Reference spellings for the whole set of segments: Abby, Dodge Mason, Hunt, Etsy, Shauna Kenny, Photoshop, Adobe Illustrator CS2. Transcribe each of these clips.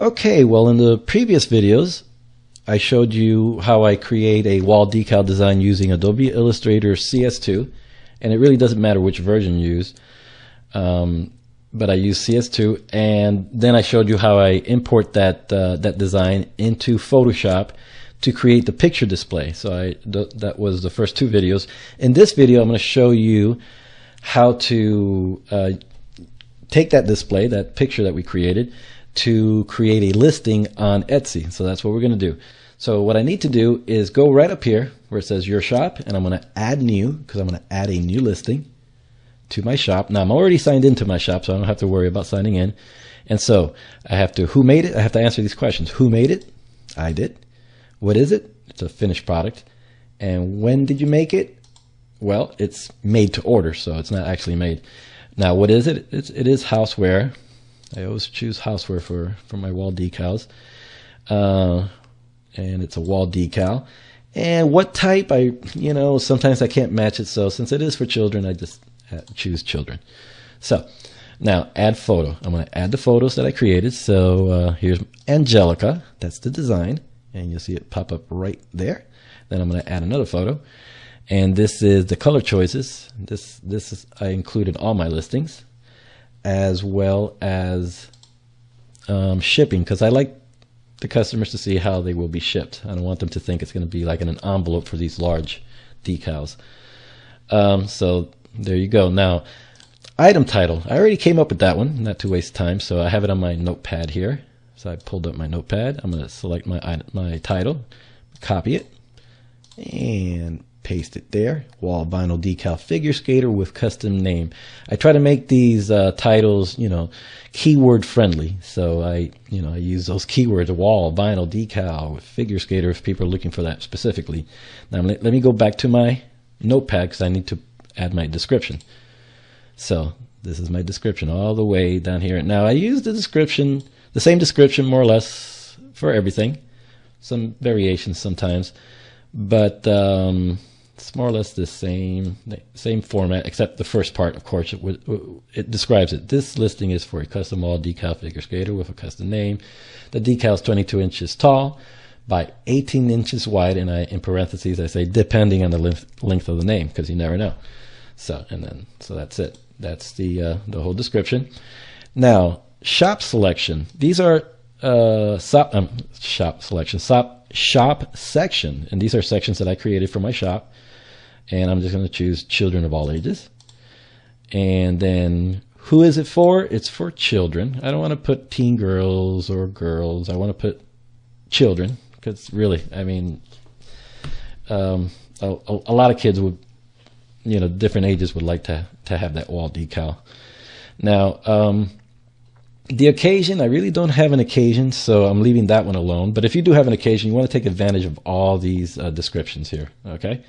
Okay, well, in the previous videos, I showed you how I create a wall decal design using Adobe Illustrator CS2, and it really doesn't matter which version you use, but I use CS2, and then I showed you how I import that design into Photoshop to create the picture display. So that was the first two videos. In this video, I'm going to show you how to take that display, that picture that we created, to create a listing on Etsy. So that's what we're going to do. So what I need to do is go right up here where it says your shop, and I'm going to add new, because I'm going to add a new listing to my shop. Now I'm already signed into my shop, so I don't have to worry about signing in. And so I have to, who made it? I have to answer these questions. Who made it? I did. What is it? It's a finished product. And when did you make it? Well, it's made to order, so it's not actually made. Now, what is it? It is houseware. I always choose houseware for my wall decals. And it's a wall decal. And what type? Sometimes I can't match it. So since it is for children, I just choose children. So now add photo. I'm going to add the photos that I created. So here's Angelica. That's the design. And you'll see it pop up right there. Then I'm going to add another photo. And this is the color choices. This is, I included all my listings, as well as shipping, because I like the customers to see how they will be shipped. I don't want them to think it's going to be like in an envelope for these large decals. So there you go. Now, item title. I already came up with that one, not to waste time, so I have it on my notepad here. So I pulled up my notepad. I'm going to select my title, copy it, and paste it there. Wall vinyl decal figure skater with custom name. I try to make these titles, keyword friendly. So I use those keywords: wall vinyl decal figure skater, if people are looking for that specifically. Now let me go back to my notepad, because I need to add my description. So this is my description all the way down here. Now I use the description, the same description more or less for everything. Some variations sometimes, but it's more or less the same format, except the first part, of course, it describes it. This listing is for a custom wall decal figure skater with a custom name. The decal is 22 inches tall by 18 inches wide, and in parentheses I say depending on the length of the name, because you never know. So that's it. That's the whole description. Now shop selection. These are shop section, and these are sections that I created for my shop, and I'm just going to choose children of all ages. And then who is it for? It's for children. I don't want to put teen girls or girls. I want to put children, because really, I mean, a lot of kids would, different ages would like to have that wall decal. Now, the occasion, I really don't have an occasion, so I'm leaving that one alone. But if you do have an occasion, you want to take advantage of all these descriptions here, okay?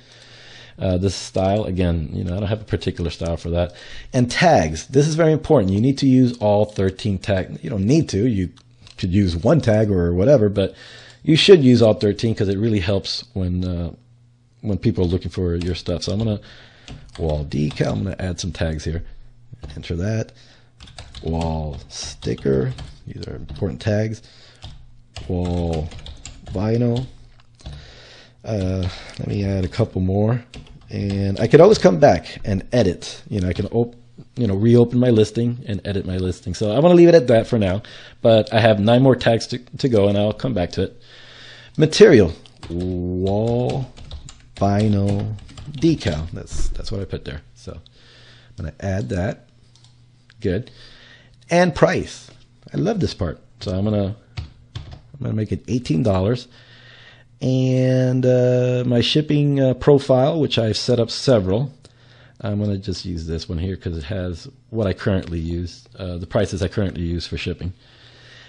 This style, again, I don't have a particular style for that. And tags, this is very important. You need to use all 13 tags. You don't need to. You could use one tag or whatever, but you should use all 13, because it really helps when people are looking for your stuff. So I'm going to wall decal. I'm going to add some tags here. Enter that. Wall sticker, these are important tags. Wall vinyl, let me add a couple more. And I could always come back and edit, I can reopen my listing and edit my listing. So I want to leave it at that for now, but I have 9 more tags to go, and I'll come back to it. Material, wall vinyl decal, that's what I put there. So I'm going to add that. Good. And price, I love this part, so I'm gonna make it $18. And my shipping profile, which I've set up several, I'm gonna just use this one here, because it has what I currently use, the prices I currently use for shipping.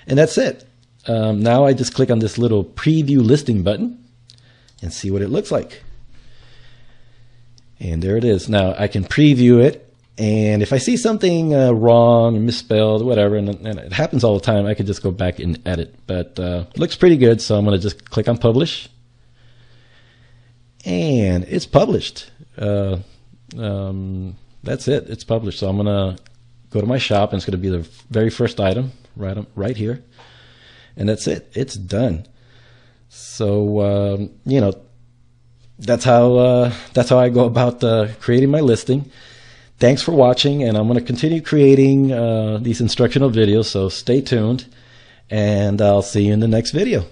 And that's it. Now I just click on this little preview listing button and see what it looks like. And there it is. Now I can preview it. And if I see something wrong, misspelled, whatever, and it happens all the time, I could just go back and edit. But it looks pretty good, so I'm going to just click on publish. And it's published. That's it. It's published. So I'm going to go to my shop, and it's going to be the very first item right here. and that's it. It's done. So, you know, that's how I go about creating my listing. Thanks for watching, and I'm going to continue creating these instructional videos, so stay tuned, and I'll see you in the next video.